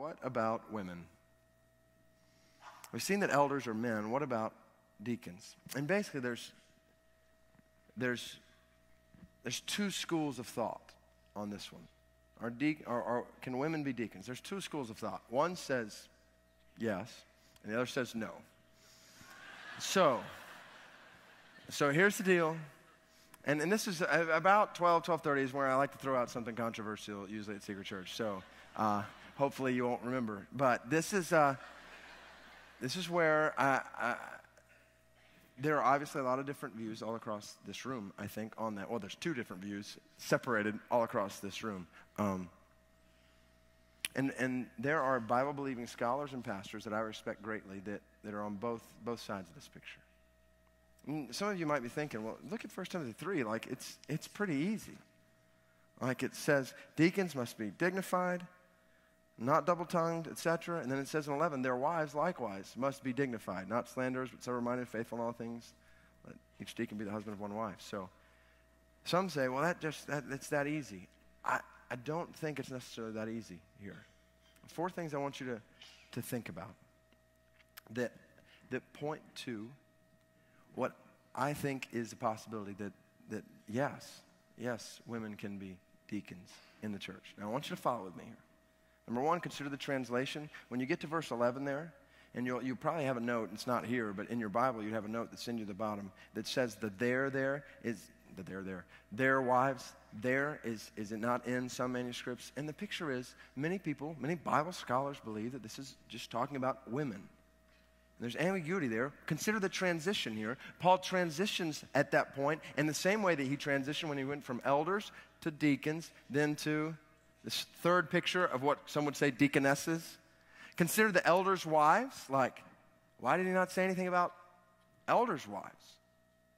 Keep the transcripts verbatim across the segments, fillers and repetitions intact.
What about women? We've seen that elders are men. What about deacons? And basically there's, there's, there's two schools of thought on this one. Are de- are, are, can women be deacons? There's two schools of thought. One says yes, and the other says no. So, so here's the deal. And, and this is about twelve, twelve thirty is where I like to throw out something controversial, usually at Secret Church. So uh, hopefully you won't remember. But this is, uh, this is where I, I, there are obviously a lot of different views all across this room, I think, on that. Well, there's two different views separated all across this room. Um, and, and there are Bible-believing scholars and pastors that I respect greatly that, that are on both, both sides of this picture. Some of you might be thinking, well, look at First Timothy three. Like, it's, it's pretty easy. Like, it says deacons must be dignified, not double-tongued, et cetera. And then it says in eleven, their wives likewise must be dignified, not slanderers, but sober-minded, faithful in all things. Let each deacon be the husband of one wife. So some say, well, that just that, it's that easy. I, I don't think it's necessarily that easy here. Four things I want you to, to think about that, that point to what I think is the possibility that, that yes, yes, women can be deacons in the church. Now, I want you to follow with me here. Number one, consider the translation. When you get to verse eleven there, and you'll, you probably have a note, it's not here, but in your Bible, you have a note that's in you at the bottom that says the there there is, the there there, their wives, there is, is it not in some manuscripts? And the picture is many people, many Bible scholars believe that this is just talking about women. There's ambiguity there. Consider the transition here. Paul transitions at that point in the same way that he transitioned when he went from elders to deacons, then to this third picture of what some would say deaconesses. Consider the elders' wives. Like, why did he not say anything about elders' wives?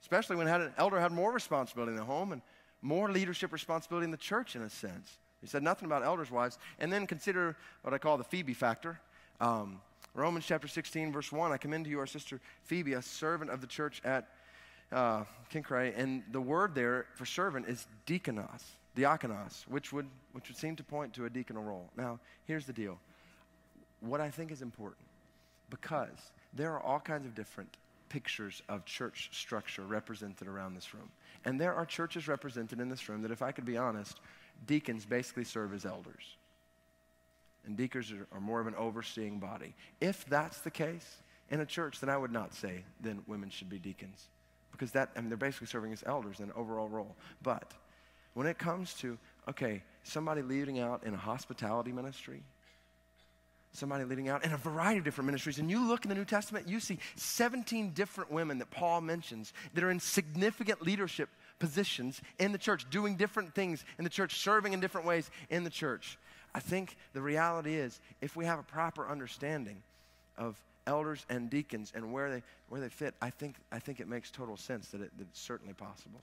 Especially when an elder had more responsibility in the home and more leadership responsibility in the church, in a sense. He said nothing about elders' wives. And then consider what I call the Phoebe factor. Um, Romans chapter sixteen, verse one, I commend to you our sister Phoebe, a servant of the church at uh, Cenchreae. And the word there for servant is diakonos, diakonos, which would, which would seem to point to a deaconal role. Now, here's the deal. What I think is important, because there are all kinds of different pictures of church structure represented around this room. And there are churches represented in this room that, if I could be honest, deacons basically serve as elders. And deacons are, are more of an overseeing body. If that's the case in a church, then I would not say then women should be deacons, because that, I mean, they're basically serving as elders in an overall role. But when it comes to, okay, somebody leading out in a hospitality ministry, somebody leading out in a variety of different ministries, and you look in the New Testament, you see seventeen different women that Paul mentions that are in significant leadership positions in the church, doing different things in the church, serving in different ways in the church. I think the reality is, if we have a proper understanding of elders and deacons and where they, where they fit, I think, I think it makes total sense that, it, that it's certainly possible.